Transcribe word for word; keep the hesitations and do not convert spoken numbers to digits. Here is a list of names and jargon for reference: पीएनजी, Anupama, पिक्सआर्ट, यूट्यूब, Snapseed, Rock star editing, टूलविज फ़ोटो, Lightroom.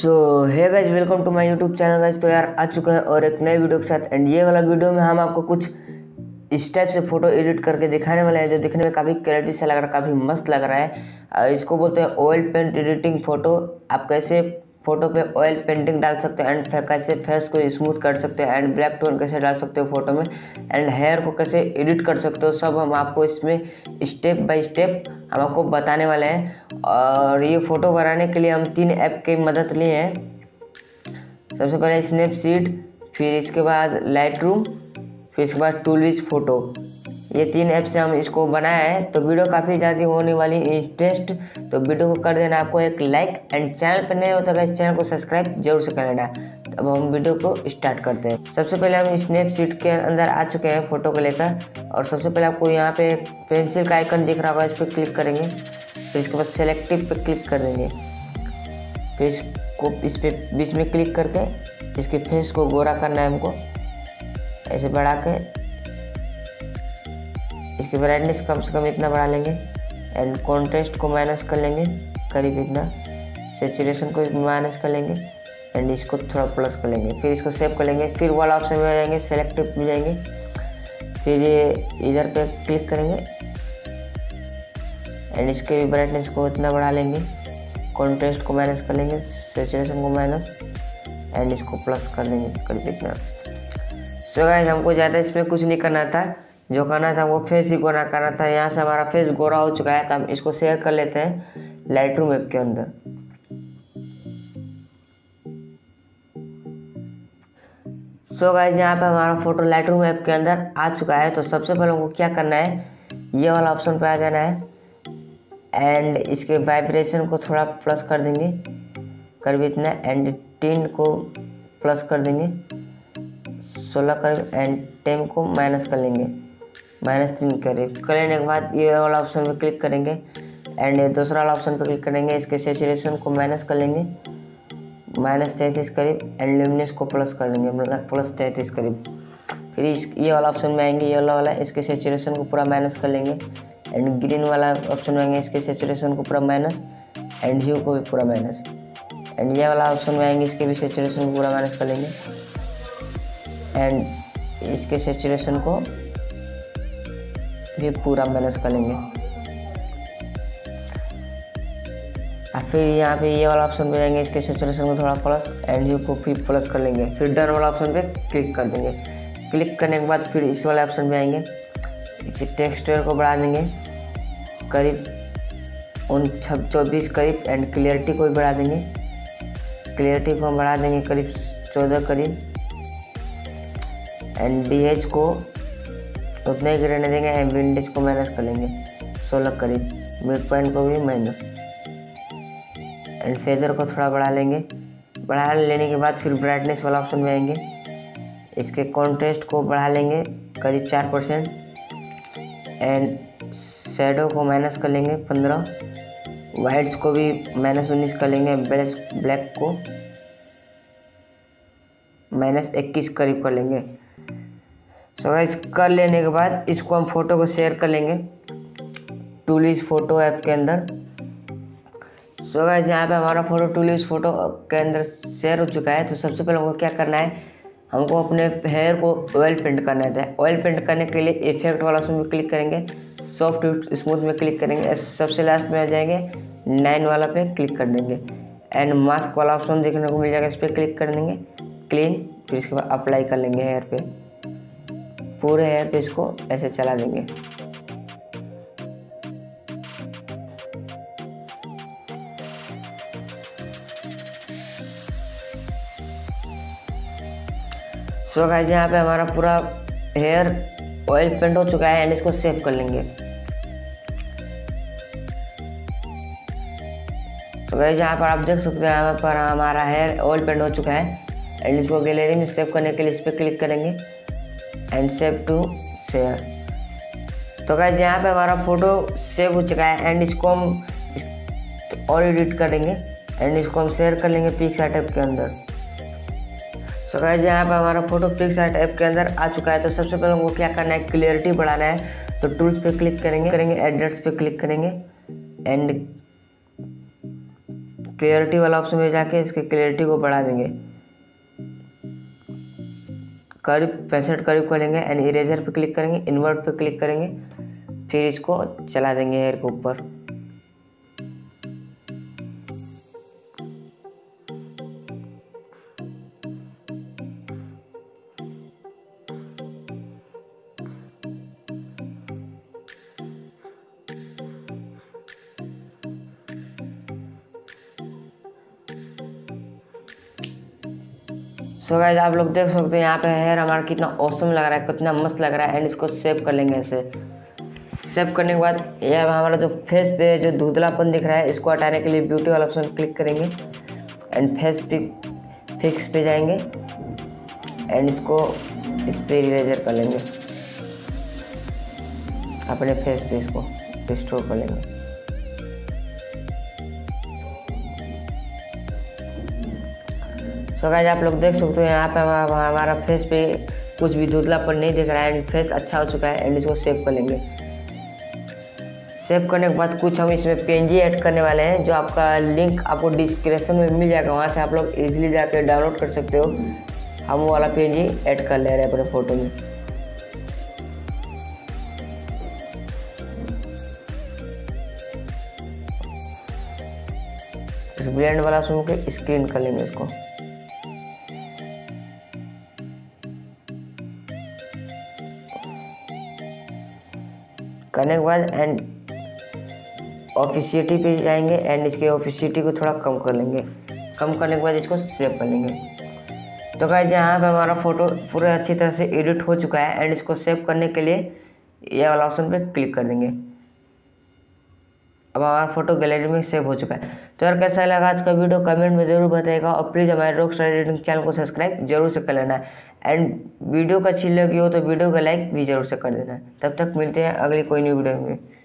So hey guys, welcome to my यूट्यूब channel guys. तो यार आ चुके हैं और एक नए वीडियो के साथ, एंड ये वाला वीडियो में हम आपको कुछ इस टाइप से फ़ोटो एडिट करके दिखाने वाले हैं जो दिखने में काफ़ी क्रिएटिव सा लग रहा है, काफ़ी मस्त लग रहा है। इसको बोलते हैं ऑयल पेंट एडिटिंग फ़ोटो। आप कैसे फ़ोटो पे ऑयल पेंटिंग डाल सकते हो, एंड कैसे फेस को स्मूथ कर सकते हो, एंड ब्लैक टोन कैसे डाल सकते हो फ़ोटो में, एंड हेयर को कैसे एडिट कर सकते हो, सब हम आपको इसमें स्टेप बाय स्टेप हम आपको बताने वाले हैं। और ये फ़ोटो बनाने के लिए हम तीन ऐप की मदद लिए हैं। सबसे पहले स्नैपसीड, फिर इसके बाद लाइटरूम, फिर इसके बाद टूलविज फ़ोटो। ये तीन ऐप से हम इसको बनाया है। तो वीडियो काफ़ी ज़्यादा होने वाली इंटरेस्ट, तो वीडियो को कर देना आपको एक लाइक, एंड चैनल पर नए हो तो इस चैनल को सब्सक्राइब जरूर से कर लेना। तो अब हम वीडियो को स्टार्ट करते हैं। सबसे पहले हम स्नैपसीड के अंदर आ चुके हैं फ़ोटो को लेकर, और सबसे पहले आपको यहाँ पे पेंसिल का आइकन दिख रहा होगा, इस पर क्लिक करेंगे। फिर इसके बाद सेलेक्टिव पर क्लिक कर देंगे, फिर इसको इस पर बीच में क्लिक करके इसके फेस को गोरा करना है हमको, ऐसे बढ़ा के इसकी ब्राइटनेस कम से कम इतना बढ़ा लेंगे, एंड कॉन्ट्रास्ट को माइनस कर लेंगे करीब इतना, सेचुरेशन को माइनस कर लेंगे, एंड इसको थोड़ा प्लस कर लेंगे। फिर इसको सेव कर लेंगे, फिर वाला ऑप्शन में आ जाएंगे, सेलेक्टिव में जाएंगे, फिर ये इधर पे क्लिक करेंगे, एंड इसके भी ब्राइटनेस को इतना बढ़ा लेंगे, कॉन्ट्रास्ट को माइनस कर लेंगे, सेचुरेशन को माइनस, एंड इसको प्लस कर देंगे करीब इतना। सो गाइस, हमको ज़्यादा इसमें कुछ नहीं करना था, जो करना था वो फेस ही गोरा करना था। यहाँ से हमारा फेस गोरा हो चुका है, तो हम इसको शेयर कर लेते हैं लाइटरूम ऐप के अंदर। सो गाइस, यहाँ पे हमारा फोटो लाइटरूम ऐप के अंदर आ चुका है। तो सबसे पहले हमको क्या करना है, ये वाला ऑप्शन पे आ जाना है, एंड इसके वाइब्रेशन को थोड़ा प्लस कर देंगे करीब इतना, एंड टिन को प्लस कर देंगे सोलह करीब, एंड टेम को माइनस कर लेंगे माइनस तीन करीब। कर लेने के बाद ये वाला ऑप्शन पे क्लिक करेंगे, एंड दूसरा वाला ऑप्शन पे क्लिक करेंगे, इसके सेचुरेशन को माइनस कर लेंगे माइनस तैंतीस करीब, एंड ल्यूमिनेंस को प्लस कर लेंगे प्लस तैंतीस करीब। फिर इस ये वाला ऑप्शन में आएंगे, ये वाला वाला इसके सेचुरेशन को पूरा माइनस कर लेंगे, एंड ग्रीन वाला ऑप्शन में आएंगे, इसके सेचुरेशन को पूरा माइनस, एंड ह्यू को भी पूरा माइनस, एंड ये वाला ऑप्शन में आएंगे, इसके भी सेचुरेशन को पूरा माइनस कर लेंगे, एंड इसके सेचुरेशन को भी पूरा माइनस कर लेंगे। और फिर यहाँ पे ये वाला ऑप्शन पे जाएंगे, इसके सेचुरेशन को थोड़ा प्लस, एंड यू को भी प्लस कर लेंगे। फिर डन वाला ऑप्शन पे क्लिक कर देंगे। क्लिक करने के बाद फिर इस वाले ऑप्शन पे आएंगे, टेक्सचर को बढ़ा देंगे करीब उन चौबीस करीब, एंड क्लियरिटी को भी बढ़ा देंगे क्लियरिटी को बढ़ा देंगे करीब चौदह करीब, एंड डी एच को उतना ही रहने देंगे, एंड विंडेज को माइनस कर लेंगे सोलह करीब, मिड पॉइंट को भी माइनस, एंड फेदर को थोड़ा बढ़ा लेंगे। बढ़ा लेने के बाद फिर ब्राइटनेस वाला ऑप्शन में आएंगे, इसके कॉन्ट्रास्ट को बढ़ा लेंगे करीब चार परसेंट, एंड शेडो को माइनस कर लेंगे पंद्रह, वाइट्स को भी माइनस उन्नीस कर लेंगे, ब्लैक को माइनस इक्कीस करीब कर लेंगे। सो गाइस, कर लेने के बाद इसको हम फोटो को शेयर कर लेंगे टूलविज फ़ोटो ऐप के अंदर। सो गाइस, यहाँ पे हमारा फ़ोटो टूलविज फ़ोटो के अंदर शेयर हो चुका है। तो सबसे पहले हमको क्या करना है, हमको अपने हेयर को ऑयल पेंट करना है। ऑयल पेंट करने के लिए इफेक्ट वाला उसमें क्लिक करेंगे, सॉफ्ट स्मूथ में क्लिक करेंगे, सबसे लास्ट में आ जाएंगे नाइन वाला पे क्लिक कर देंगे, एंड मास्क वाला ऑप्शन देखने को मिल जाएगा, इस पर क्लिक कर देंगे क्लीन। फिर इसके बाद अप्लाई कर लेंगे हेयर पे, पूरे हेयर पे इसको ऐसे चला देंगे। सो गाइस, यहाँ पे हमारा पूरा हेयर ऑयल पेंट हो चुका है, एंड इसको सेव कर लेंगे। तो गाइस, यहाँ पर आप देख सकते हैं, यहाँ पर हमारा हेयर ऑयल पेंट हो चुका है, एंड इसको गैलरी में सेव करने के लिए इस पर क्लिक करेंगे, एंड सेव टू शेयर। तो गाइस, यहाँ पे हमारा फ़ोटो सेव हो चुका है, एंड इसको हम और एडिट करेंगे, एंड इसको हम शेयर कर लेंगे पिक्सआर्ट ऐप के अंदर। सो गाइस, यहाँ पे हमारा फ़ोटो पिक्सआर्ट ऐप के अंदर आ चुका है। तो सबसे पहले हमको क्या करना है, क्लियरिटी बढ़ाना है। तो टूल्स पे क्लिक करेंगे करेंगे एडिट्स पे क्लिक करेंगे, एंड क्लियरिटी वाला ऑप्शन में जाके इसके क्लियरिटी को बढ़ा देंगे, करीब पैंसठ करीब करेंगे एंड इरेजर पे क्लिक करेंगे, इन्वर्ट पे क्लिक करेंगे, फिर इसको चला देंगे हेयर के ऊपर। सो गाइस आप लोग देख सकते हैं यहाँ पे हेयर हमारा कितना ऑसम लग रहा है, कितना मस्त लग रहा है। एंड इसको सेव कर लेंगे, ऐसे सेव करने के बाद ये हमारा जो फेस पे जो धुंधलापन दिख रहा है इसको हटाने के लिए ब्यूटी वाला ऑप्शन क्लिक करेंगे एंड फेस पिक फिक्स पे जाएंगे एंड इसको इस पर इरेजर कर लेंगे, अपने फेस पे इसको रिस्टोर कर लेंगे। तो गाइस आप लोग देख सकते हो यहाँ पे हमारा फेस पे कुछ भी धुंधलापन नहीं दिख रहा है एंड फेस अच्छा हो चुका है एंड इसको सेव कर लेंगे। सेव करने के बाद कुछ हम इसमें पीएनजी ऐड करने वाले हैं, जो आपका लिंक आपको डिस्क्रिप्शन में मिल जाएगा, वहाँ से आप लोग इजीली जाकर डाउनलोड कर सकते हो। हम वो वाला पीएनजी ऐड कर ले रहे हैं अपने फोटो में। ब्लेंड वाला सुन के स्क्रीन कर लेंगे इसको। करने के बाद एंड ऑफिशियलिटी पे जाएंगे एंड इसके ऑफिशियलिटी को थोड़ा कम कर लेंगे। कम करने के बाद इसको सेव कर लेंगे। तो गाइस यहाँ पे हमारा फोटो पूरा अच्छी तरह से एडिट हो चुका है एंड इसको सेव करने के लिए ये वाला ऑप्शन पे क्लिक कर देंगे। अब हमारा फोटो गैलरी में सेव हो चुका है। तो यार कैसा लगा आज का वीडियो कमेंट में ज़रूर बताइएगा और प्लीज़ हमारे रॉक स्टार एडिटिंग चैनल को सब्सक्राइब जरूर से कर लेना एंड वीडियो का अच्छी लगी हो तो वीडियो का लाइक भी जरूर से कर देना। तब तक मिलते हैं अगली कोई नई वीडियो में।